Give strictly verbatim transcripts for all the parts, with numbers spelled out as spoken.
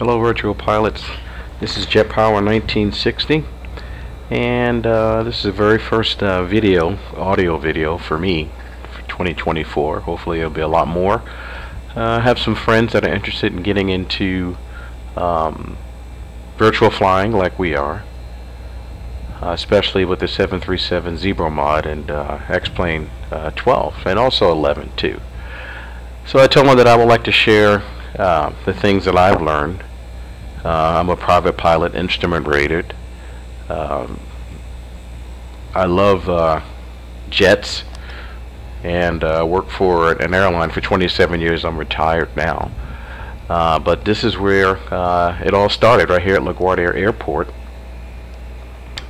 Hello virtual pilots, this is Jet Power nineteen sixty, and uh, this is the very first uh, video, audio video for me for twenty twenty-four. Hopefully it'll be a lot more. Uh, I have some friends that are interested in getting into um, virtual flying like we are, uh, especially with the seven thirty-seven Zebra mod and uh, X Plane uh, twelve and also eleven too. So I told them that I would like to share uh, the things that I've learned. Uh, I'm a private pilot, instrument rated. Um, I love uh, jets and uh, worked for an airline for twenty-seven years. I'm retired now. Uh, but this is where uh, it all started, right here at LaGuardia Airport.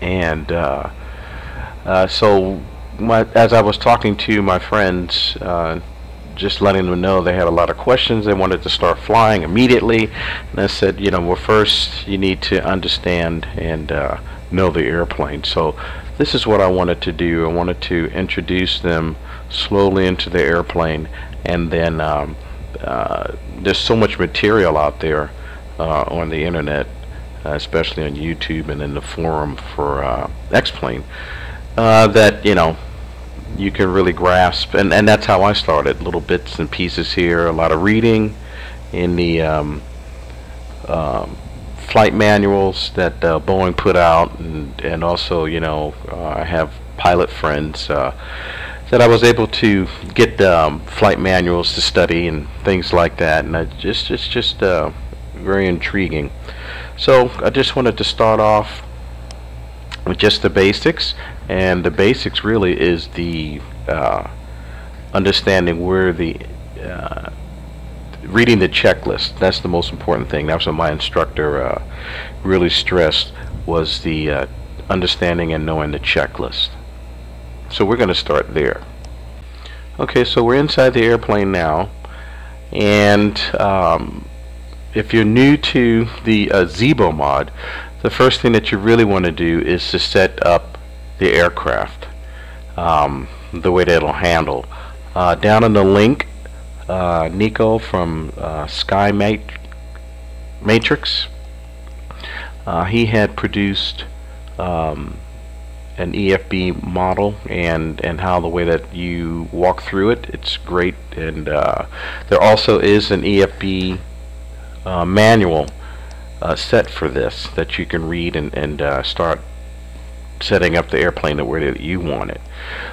And uh, uh, so my, as I was talking to my friends, uh, just letting them know they had a lot of questions, they wanted to start flying immediately, and I said, you know, well, first you need to understand and uh, know the airplane. So this is what I wanted to do. I wanted to introduce them slowly into the airplane, and then um, uh, there's so much material out there uh, on the internet, uh, especially on YouTube and in the forum for uh, X Plane, uh, that, you know, you can really grasp, and, and that's how I started, little bits and pieces here, a lot of reading in the um, um, flight manuals that uh, Boeing put out, and, and also, you know, uh, I have pilot friends uh, that I was able to get um, flight manuals to study and things like that, and I just, it's just uh, very intriguing. So I just wanted to start off with just the basics, and the basics really is the uh, understanding where the uh, reading the checklist. That's the most important thing. That's what my instructor uh, really stressed, was the uh, understanding and knowing the checklist. So we're going to start there. Okay, so we're inside the airplane now, and um, if you're new to the uh, Zibo mod, the first thing that you really want to do is to set up the aircraft um, the way that it'll handle. Uh, down in the link, uh, Nico from uh, Skymatix, uh, he had produced um, an E F B model, and and how the way that you walk through it, it's great. And uh, there also is an E F B uh, manual Uh, set for this that you can read and, and uh, start setting up the airplane the way that you want it.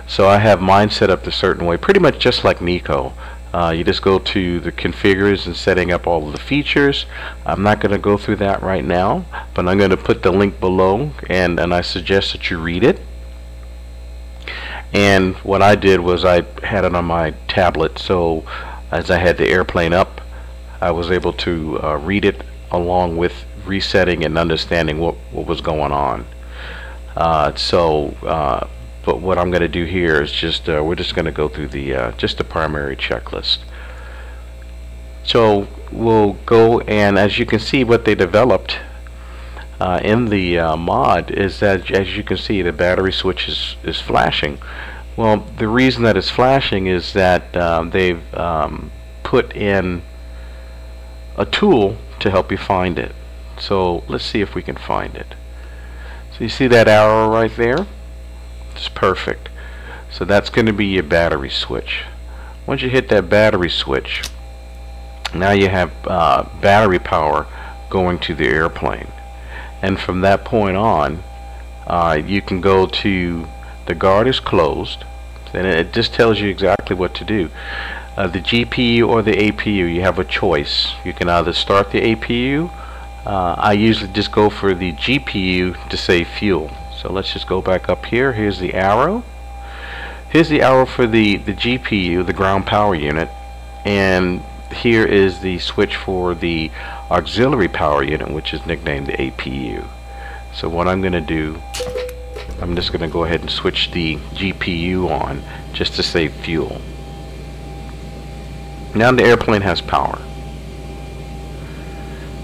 So I have mine set up a certain way, pretty much just like Nico. Uh, you just go to the configures and setting up all of the features. I'm not going to go through that right now, but I'm going to put the link below, and, and I suggest that you read it. And what I did was I had it on my tablet, so as I had the airplane up, I was able to uh, read it along with resetting and understanding what, what was going on. Uh, so, uh, but what I'm going to do here is just, uh, we're just going to go through the, uh, just the primary checklist. So we'll go, and as you can see what they developed uh, in the uh, mod is that, as you can see, the battery switch is, is flashing. Well, the reason that it's flashing is that um, they've um, put in a tool to help you find it. So let's see if we can find it. So you see that arrow right there? It's perfect. So that's going to be your battery switch. Once you hit that battery switch, now you have uh, battery power going to the airplane, and from that point on uh, you can go to the guard is closed, and it just tells you exactly what to do. Uh, the G P U or the A P U, you have a choice. You can either start the A P U. uh, I usually just go for the G P U to save fuel. So let's just go back up here. Here's the arrow. Here's the arrow for the, the G P U, the ground power unit, and here is the switch for the auxiliary power unit, which is nicknamed the A P U. So what I'm gonna do, I'm just gonna go ahead and switch the G P U on just to save fuel. Now the airplane has power.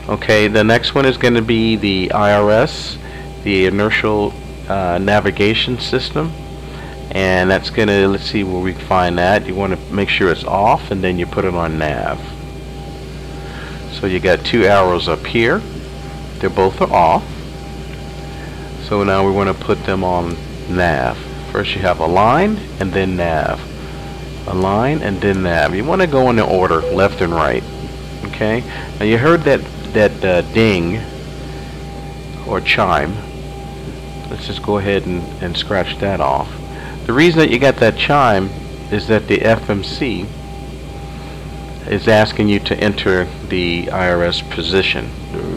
Okay, the next one is going to be the I R S, the inertial uh, navigation system, and that's going to, let's see where we find that. You want to make sure it's off, and then you put it on nav. So So you got two arrows up here. They're both are off. So now we want to put them on nav. First you have align and then nav. Align and then nav. You want to go in the order, left and right. Okay. Now you heard that that uh, ding or chime. Let's just go ahead and, and scratch that off. The reason that you got that chime is that the F M C is asking you to enter the I R S position.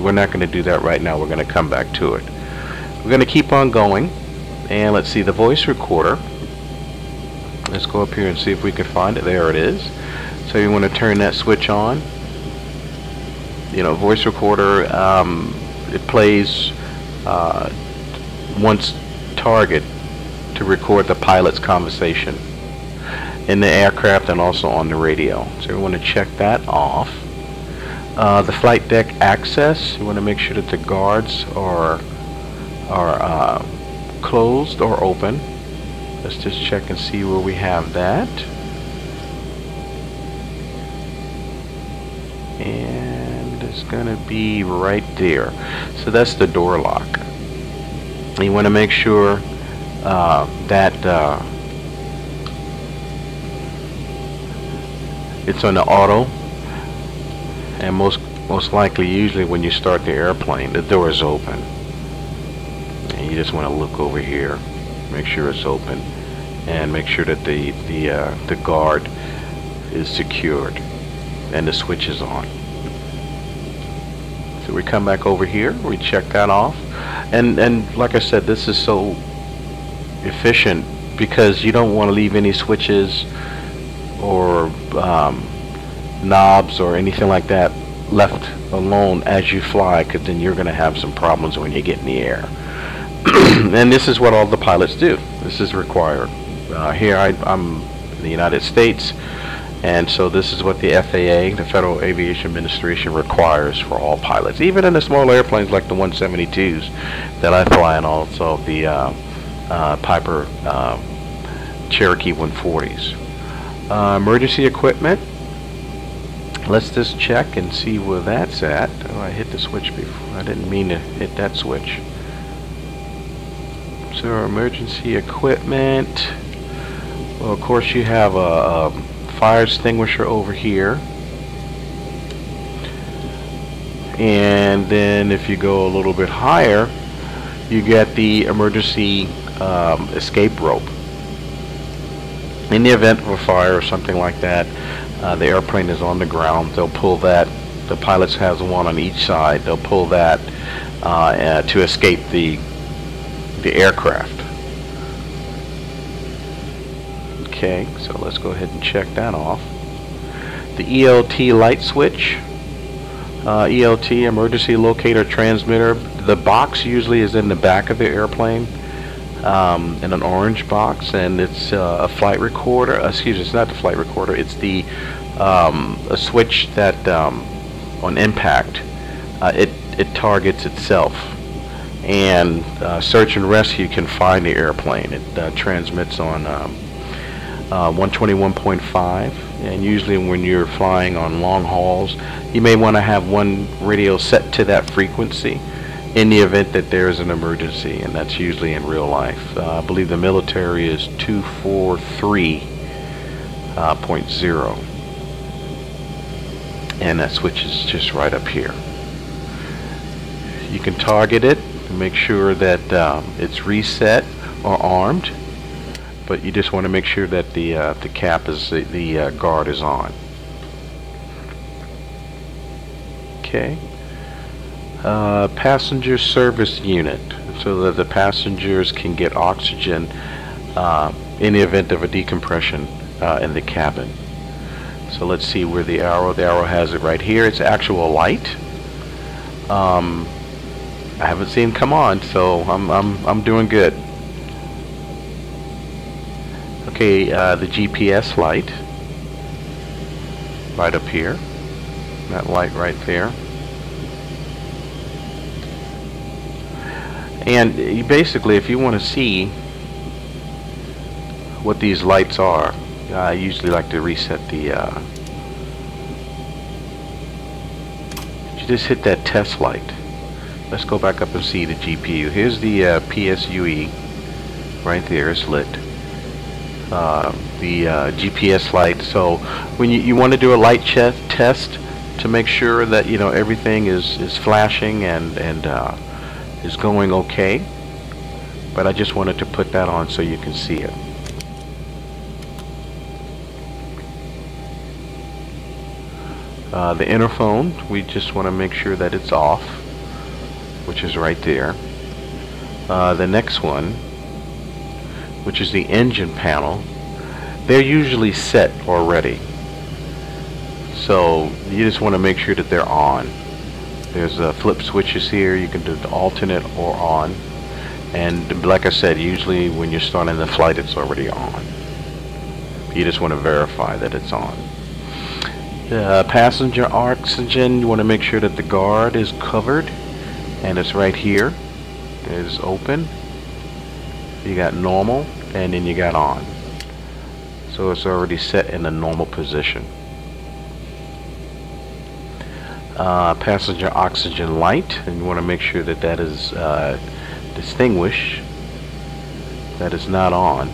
We're not going to do that right now. We're going to come back to it. We're going to keep on going, and let's see the voice recorder. Let's go up here and see if we can find it. There it is. So you want to turn that switch on. You know, voice recorder, um, it plays uh, once target to record the pilot's conversation in the aircraft and also on the radio. So we want to check that off. Uh, the flight deck access, you want to make sure that the guards are, are uh, closed or open. Let's just check and see where we have that. And it's going to be right there. So that's the door lock. You want to make sure uh, that uh, it's on the auto, and most most likely usually when you start the airplane the door is open, and you just want to look over here, make sure it's open, and make sure that the the uh, the guard is secured and the switch is on. So we come back over here, we check that off, and and like I said, this is so efficient because you don't want to leave any switches or um, knobs or anything like that left alone as you fly, because then you're going to have some problems when you get in the air. And this is what all the pilots do. This is required. Uh, here I, I'm in the United States, and so this is what the F A A, the Federal Aviation Administration, requires for all pilots, even in the small airplanes like the one seventy-twos that I fly, and also the uh, uh, Piper uh, Cherokee one forties. Uh, emergency equipment. Let's just check and see where that's at. Oh, I hit the switch before. I didn't mean to hit that switch. So our emergency equipment. Well, of course you have a, a fire extinguisher over here. And then if you go a little bit higher, you get the emergency um, escape rope. In the event of a fire or something like that, uh, the airplane is on the ground, they'll pull that, the pilots has one on each side, they'll pull that uh, uh, to escape the, the aircraft. Okay, so let's go ahead and check that off. The E L T light switch, uh, E L T, emergency locator transmitter. The box usually is in the back of the airplane. Um, in an orange box, and it's uh, a flight recorder. Uh, excuse me, it's not the flight recorder. It's the um, a switch that um, on impact uh, it it targets itself, and uh, search and rescue can find the airplane. It uh, transmits on um, uh, one twenty-one point five, and usually when you're flying on long hauls, you may want to have one radio set to that frequency in the event that there is an emergency, and that's usually in real life. Uh, I believe the military is two forty-three point zero, and that switch is just right up here. You can target it and make sure that um, it's reset or armed, but you just want to make sure that the uh, the cap is the, the uh, guard is on. Okay. Uh, passenger service unit, so that the passengers can get oxygen uh, in the event of a decompression uh, in the cabin. So let's see where the arrow, the arrow has it right here. It's actual light. Um, I haven't seen come on, so I'm, I'm, I'm doing good. Okay, uh, the G P S light, right up here, that light right there. And you basically, if you want to see what these lights are, I usually like to reset the uh, you just hit that test light. Let's go back up and see the G P U. Here's the uh, P S U E right there. It's lit. Uh, the uh, G P S light. So when you, you want to do a light test to make sure that you know everything is is flashing and and uh, is going okay. But I just wanted to put that on so you can see it. Uh, the interphone, we just want to make sure that it's off, which is right there. Uh, the next one, which is the engine panel, they're usually set already, so you just want to make sure that they're on. There's uh, flip switches here. You can do the alternate or on, and like I said, usually when you're starting the flight it's already on. You just want to verify that it's on. Uh, passenger oxygen, you want to make sure that the guard is covered, and it's right here. It's open. You got normal, and then you got on. So it's already set in the normal position. Uh, passenger oxygen light, and you want to make sure that that is uh, distinguished, that is not on.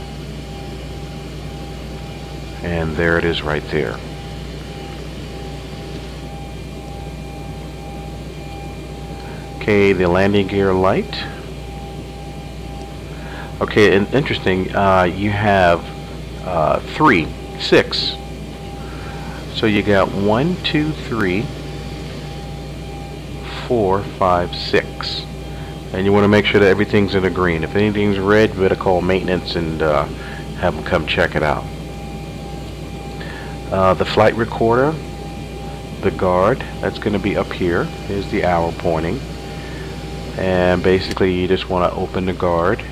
And there it is right there. Okay, the landing gear light. Okay, and interesting, uh, you have uh, three, six. So you got one, two, three, four, five, six. And you want to make sure that everything's in the green. If anything's red, you better call maintenance and uh, have them come check it out. Uh, the flight recorder, the guard, that's going to be up here. Here's the arrow pointing. And basically, you just want to open the guard.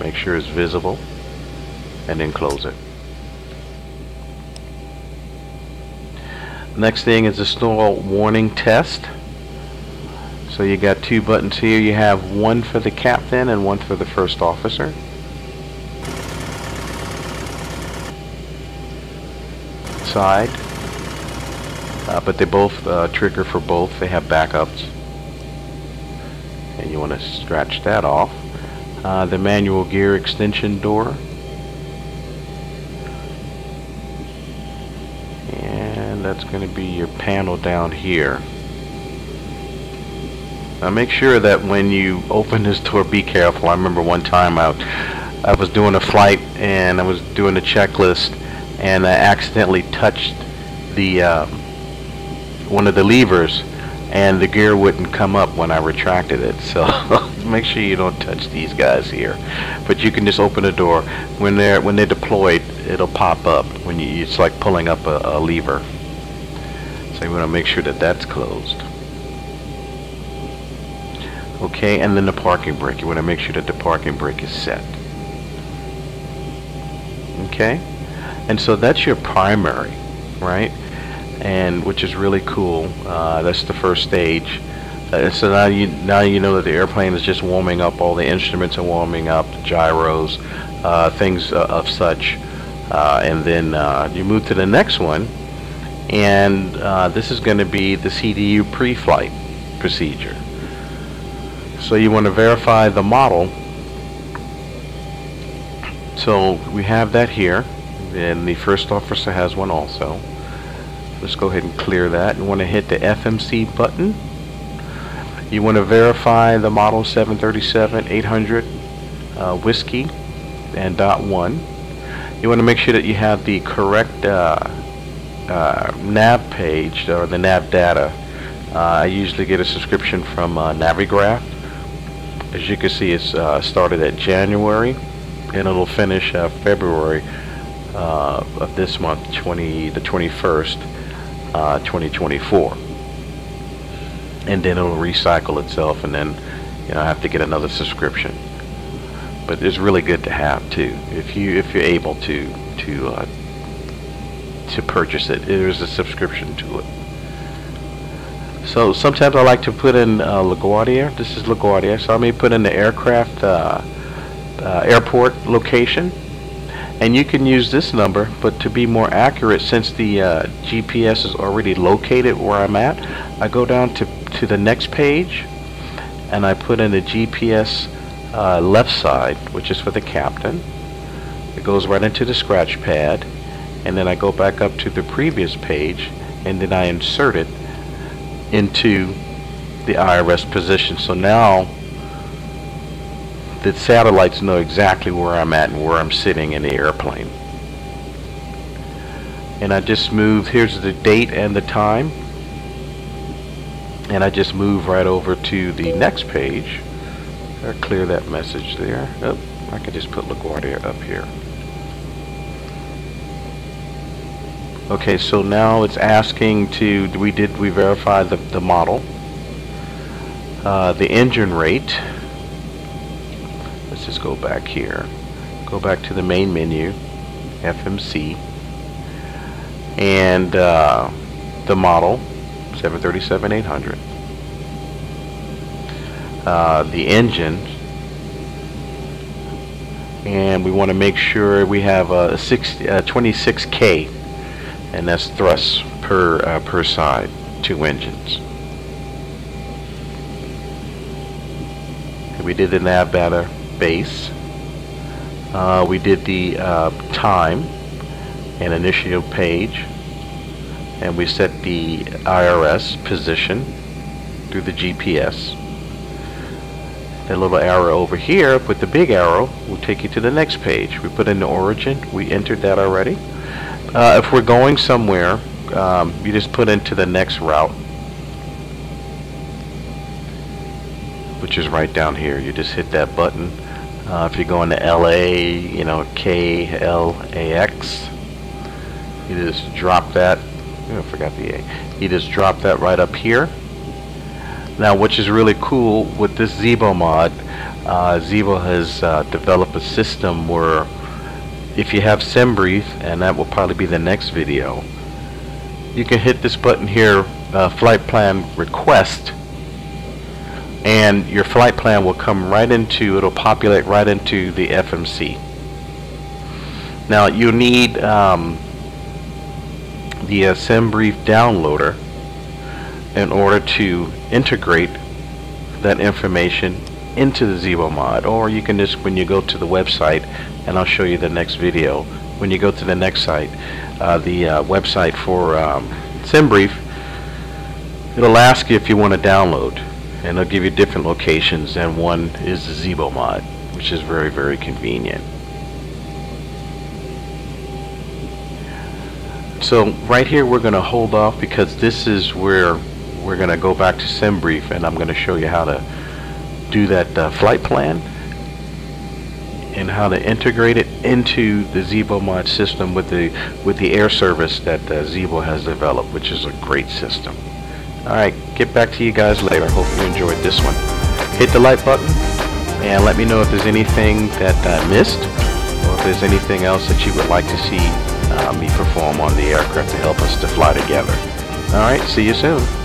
Make sure it's visible, and then close it. Next thing is the stall warning test. So you got two buttons here. You have one for the captain and one for the first officer. Side, uh, but they both uh, trigger for both. They have backups, and you want to scratch that off. Uh, the manual gear extension door, and that's going to be your panel down here. Now make sure that when you open this door, be careful. I remember one time I, I was doing a flight and I was doing a checklist, and I accidentally touched the uh, one of the levers, and the gear wouldn't come up when I retracted it. So make sure you don't touch these guys here. But you can just open the door. When they're when they're deployed, it'll pop up. When you, it's like pulling up a, a lever. So you want to make sure that that's closed. Okay, and then the parking brake. You want to make sure that the parking brake is set. Okay, and so that's your primary, right? And which is really cool. Uh, that's the first stage. Uh, so now you now you know that the airplane is just warming up. All the instruments are warming up, the gyros, uh, things uh, of such. Uh, and then uh, you move to the next one, and uh, this is going to be the C D U pre-flight procedure. So you want to verify the model. So we have that here, and the first officer has one also. Let's go ahead and clear that. You want to hit the F M C button. You want to verify the model seven thirty-seven eight hundred uh, Whiskey and dot one. You want to make sure that you have the correct uh, uh, nav page or the nav data. Uh, I usually get a subscription from uh, Navigraph. As you can see, it's uh, started at January, and it'll finish uh, February uh, of this month, twenty the twenty-first. Uh, twenty twenty-four, and then it'll recycle itself, and then you know I have to get another subscription. But it's really good to have too, if you if you're able to to uh, to purchase it. There's a subscription to it. So sometimes I like to put in uh, LaGuardia. This is LaGuardia, so I may put in the aircraft uh, uh, airport location, And you can use this number, but to be more accurate, since the uh, G P S is already located where I'm at, I go down to, to the next page and I put in the G P S uh, left side, which is for the captain. It goes right into the scratch pad, and then I go back up to the previous page and then I insert it into the I R S position. So now the satellites know exactly where I'm at and where I'm sitting in the airplane. And I just move, here's the date and the time, and I just move right over to the next page. I'll clear that message there. Oh, I can just put LaGuardia up here. Okay, so now it's asking to, we did we verify the, the model, uh, the engine rate. Let's just go back here, go back to the main menu, F M C, and uh, the model seven thirty-seven eight hundred, uh, the engine, and we want to make sure we have a six, uh, twenty-six K, and that's thrust per uh, per side, two engines. And we did the nav data base. Uh, we did the uh, time and initial page, and we set the I R S position through the G P S. That little arrow over here with the big arrow will take you to the next page. We put in the origin. We entered that already. Uh, if we're going somewhere, um, you just put into the next route, which is right down here. You just hit that button. Uh, if you're going to L A, you know, K L A X, you just drop that. Oh, I forgot the A. You just drop that right up here. Now, which is really cool with this Zibo mod, uh, Zibo has uh, developed a system where if you have SimBrief, and that will probably be the next video, you can hit this button here, uh, flight plan request, and your flight plan will come right into, it'll populate right into the F M C. Now you need um, the uh, SimBrief downloader in order to integrate that information into the Zibo mod, or you can just, when you go to the website, and I'll show you the next video, when you go to the next site, uh, the uh, website for um, SimBrief, it'll ask you if you want to download, and it'll give you different locations, and one is the Zibo mod, which is very, very convenient. So right here we're going to hold off, because this is where we're going to go back to SimBrief, and I'm going to show you how to do that uh, flight plan and how to integrate it into the Zibo mod system with the with the air service that uh, Zibo has developed, which is a great system. Alright, get back to you guys later. Hope you enjoyed this one. Hit the like button and let me know if there's anything that I missed, or if there's anything else that you would like to see uh, me perform on the aircraft to help us to fly together. Alright, see you soon.